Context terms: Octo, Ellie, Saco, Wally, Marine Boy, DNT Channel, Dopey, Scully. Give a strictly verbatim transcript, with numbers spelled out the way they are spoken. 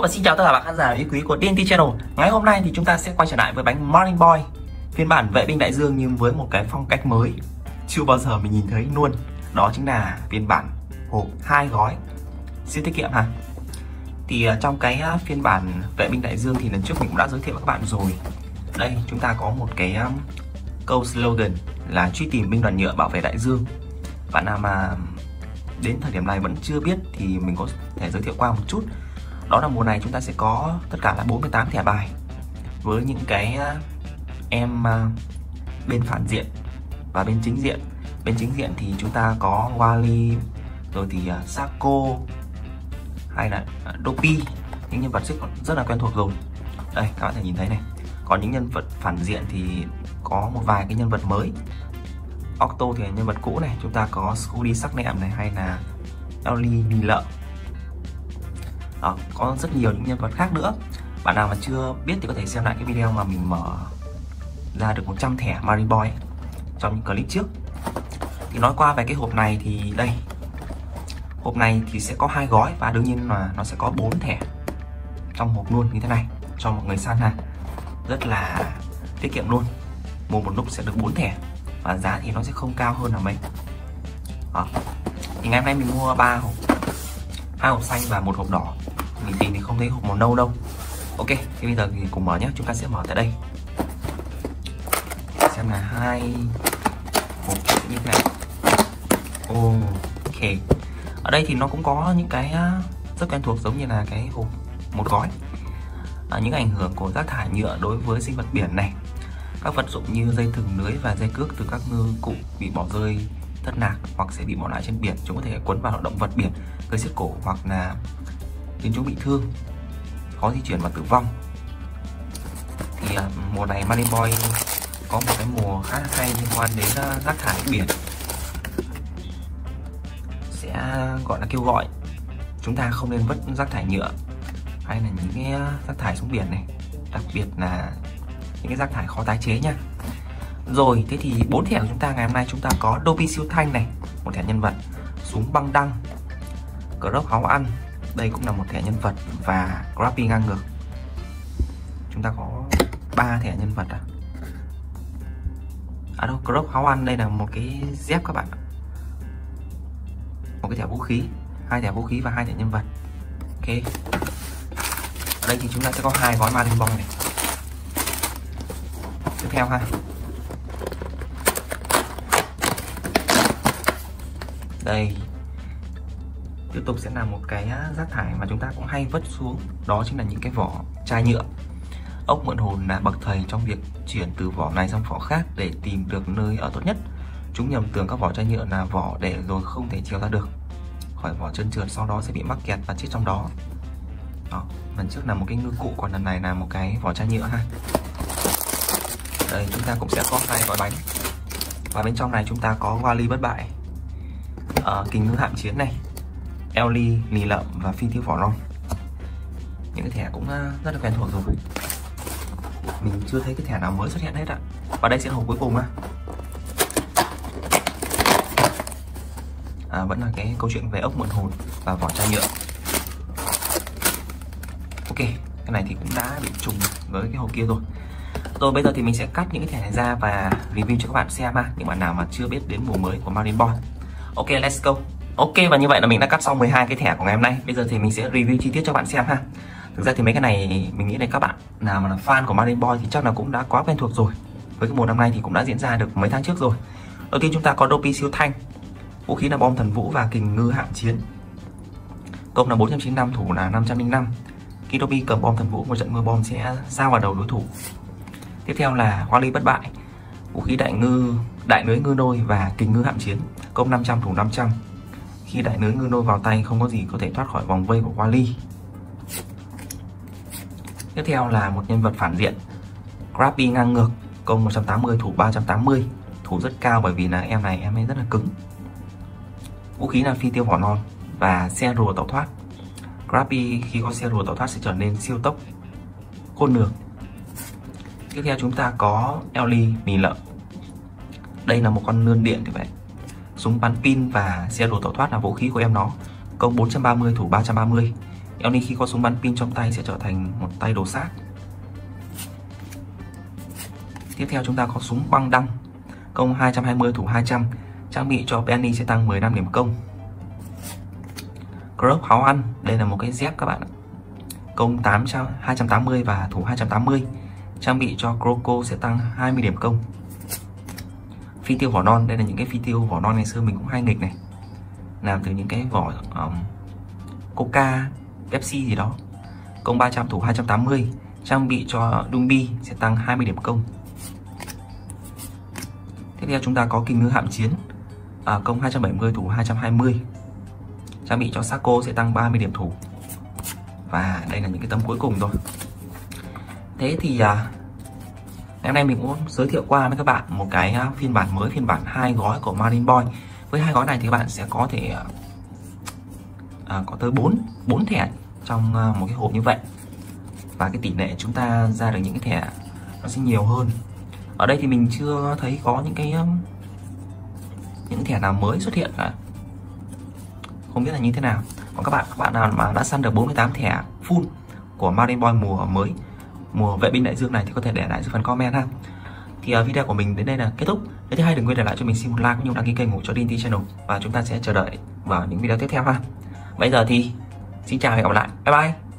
Hello và xin chào tất cả các khán giả yêu quý của đê en tê Channel. Ngày hôm nay thì chúng ta sẽ quay trở lại với bánh Marine Boy phiên bản vệ binh đại dương, nhưng với một cái phong cách mới chưa bao giờ mình nhìn thấy luôn. Đó chính là phiên bản hộp hai gói siêu tiết kiệm ha. Thì trong cái phiên bản vệ binh đại dương thì lần trước mình cũng đã giới thiệu với các bạn rồi. Đây chúng ta có một cái câu slogan là truy tìm binh đoàn nhựa bảo vệ đại dương. Bạn nào mà đến thời điểm này vẫn chưa biết thì mình có thể giới thiệu qua một chút. Đó là mùa này chúng ta sẽ có tất cả là bốn mươi tám thẻ bài với những cái em bên phản diện và bên chính diện. Bên chính diện thì chúng ta có Wally, rồi thì Saco hay là Dopey, những nhân vật rất là quen thuộc rồi. Đây các bạn thể nhìn thấy này. Còn những nhân vật phản diện thì có một vài cái nhân vật mới. Octo thì là nhân vật cũ này, chúng ta có Scully sắc nệm này, hay là Ellie mì lợ. Đó, có rất nhiều những nhân vật khác nữa. Bạn nào mà chưa biết thì có thể xem lại cái video mà mình mở ra được một trăm thẻ Marine Boy ấy, trong những clip trước. Thì nói qua về cái hộp này thì đây, hộp này thì sẽ có hai gói và đương nhiên là nó sẽ có bốn thẻ trong hộp luôn như thế này cho một người săn ha. Rất là tiết kiệm luôn. Mua một lúc sẽ được bốn thẻ và giá thì nó sẽ không cao hơn là mấy. Đó. Thì ngày hôm nay mình mua ba hộp, hai hộp xanh và một hộp đỏ. Mình tìm thì không thấy hộp màu nâu đâu. Ok, thì bây giờ thì cùng mở nhé. Chúng ta sẽ mở tại đây xem là hai hộp như thế này. Ok, ở đây thì nó cũng có những cái rất quen thuộc giống như là cái hộp một gói. À, những ảnh hưởng của rác thải nhựa đối với sinh vật biển này, các vật dụng như dây thừng, lưới và dây cước từ các ngư cụ bị bỏ rơi, thất lạc hoặc sẽ bị bỏ lại trên biển. Chúng có thể quấn vào động vật biển, gây siết cổ hoặc là khiến chúng bị thương, khó di chuyển và tử vong. Thì à, mùa này Marine Boy có một cái mùa khá hay liên quan đến uh, rác thải biển, sẽ gọi là kêu gọi chúng ta không nên vứt rác thải nhựa hay là những cái rác thải xuống biển này, đặc biệt là những cái rác thải khó tái chế nha. Rồi, thế thì bốn thẻ của chúng ta ngày hôm nay chúng ta có Dopey siêu thanh này, một thẻ nhân vật, súng băng đăng, cờ rốc háu ăn, đây cũng là một thẻ nhân vật, và Crappy ngang ngược. Chúng ta có ba thẻ nhân vật à? À đâu, cờ rốc háu ăn đây là một cái dép các bạn ạ. Một cái thẻ vũ khí, hai thẻ vũ khí và hai thẻ nhân vật. Ok. Ở đây thì chúng ta sẽ có hai gói Marine Boy này. Tiếp theo ha. Đây, tiếp tục sẽ là một cái rác thải mà chúng ta cũng hay vứt xuống. Đó chính là những cái vỏ chai nhựa. Ốc mượn hồn là bậc thầy trong việc chuyển từ vỏ này sang vỏ khác để tìm được nơi ở tốt nhất. Chúng nhầm tưởng các vỏ chai nhựa là vỏ để rồi không thể trèo ra được khỏi vỏ trơn trượt, sau đó sẽ bị mắc kẹt và chết trong đó. Đó, lần trước là một cái ngư cụ, còn lần này là một cái vỏ chai nhựa ha. Đây, chúng ta cũng sẽ có hai gói bánh. Và bên trong này chúng ta có Wally bất bại, Ờ, kính ngưỡng hạm chiến này, Ellie lì lợm và phi tiêu vỏ non. Những cái thẻ cũng rất là quen thuộc rồi, mình chưa thấy cái thẻ nào mới xuất hiện hết ạ. Và đây sẽ là hộp cuối cùng á. À, vẫn là cái câu chuyện về ốc mượn hồn và vỏ chai nhựa. Ok, cái này thì cũng đã bị trùng với cái hộp kia rồi. Rồi bây giờ thì mình sẽ cắt những cái thẻ này ra và review cho các bạn xem ha, những bạn nào mà chưa biết đến mùa mới của Marine Boy. Ok, let's go. Ok, và như vậy là mình đã cắt xong mười hai cái thẻ của ngày hôm nay. Bây giờ thì mình sẽ review chi tiết cho bạn xem ha. Thực ra thì mấy cái này mình nghĩ là các bạn nào mà là fan của Marine Boy thì chắc là cũng đã quá quen thuộc rồi. Với cái mùa năm nay thì cũng đã diễn ra được mấy tháng trước rồi. Đầu tiên chúng ta có Dopey siêu thanh, vũ khí là bom thần vũ và kình ngư hạm chiến. Công là bốn trăm chín mươi lăm, thủ là năm trăm linh năm. Khi Dopey cầm bom thần vũ, một trận mưa bom sẽ sao vào đầu đối thủ. Tiếp theo là Wally bất bại, vũ khí đại ngư, đại lưới ngư nôi và kình ngư hạm chiến, công năm trăm, thủ năm trăm. Khi đại lưới ngư nôi vào tay, không có gì có thể thoát khỏi vòng vây của Wally. Tiếp theo là một nhân vật phản diện, Crappy ngang ngược, công một trăm tám mươi, thủ ba trăm tám mươi, thủ rất cao bởi vì là em này em ấy rất là cứng. Vũ khí là phi tiêu vỏ non và xe rùa tẩu thoát. Crappy khi có xe rùa tẩu thoát sẽ trở nên siêu tốc khôn lường. Tiếp theo chúng ta có Ellie mì lợn, đây là một con lươn điện thì vậy. Súng bắn pin và xe đồ tẩu thoát là vũ khí của em nó, công bốn trăm ba mươi, thủ ba trăm ba mươi. Ellie khi có súng bắn pin trong tay sẽ trở thành một tay đồ sát. Tiếp theo chúng ta có súng băng đăng, công hai trăm hai mươi thủ hai trăm, trang bị cho Penny sẽ tăng mười lăm điểm công. Crop háo ăn, đây là một cái dép các bạn ạ. Công hai trăm tám mươi và thủ hai trăm tám mươi, trang bị cho Croco sẽ tăng hai mươi điểm công. Phi tiêu vỏ non, đây là những cái phi tiêu vỏ non ngày xưa mình cũng hay nghịch này, làm từ những cái vỏ um, Coca, Pepsi gì đó. Công ba trăm thủ hai trăm tám mươi, trang bị cho Dumbi sẽ tăng hai mươi điểm công. Tiếp theo chúng ta có kình ngư hạm chiến, à, công hai trăm bảy mươi thủ hai trăm hai mươi, trang bị cho Saco sẽ tăng ba mươi điểm thủ. Và đây là những cái tấm cuối cùng rồi. Thế thì à, ngày hôm nay mình cũng giới thiệu qua với các bạn một cái phiên bản mới, phiên bản hai gói của Marine Boy. Với hai gói này thì các bạn sẽ có thể à, có tới bốn thẻ trong một cái hộp như vậy. Và cái tỷ lệ chúng ta ra được những cái thẻ nó sẽ nhiều hơn. Ở đây thì mình chưa thấy có những cái những thẻ nào mới xuất hiện cả. Không biết là như thế nào. Còn các bạn các bạn nào mà đã săn được bốn mươi tám thẻ full của Marine Boy mùa mới, mùa vệ binh đại dương này thì có thể để lại dưới phần comment ha. Thì uh, video của mình đến đây là kết thúc. Nếu thấy hay đừng quên để lại cho mình xin một like cũng như đăng ký kênh của cho đê en tê Channel, và chúng ta sẽ chờ đợi vào những video tiếp theo ha. Bây giờ thì xin chào và hẹn gặp lại. Bye bye.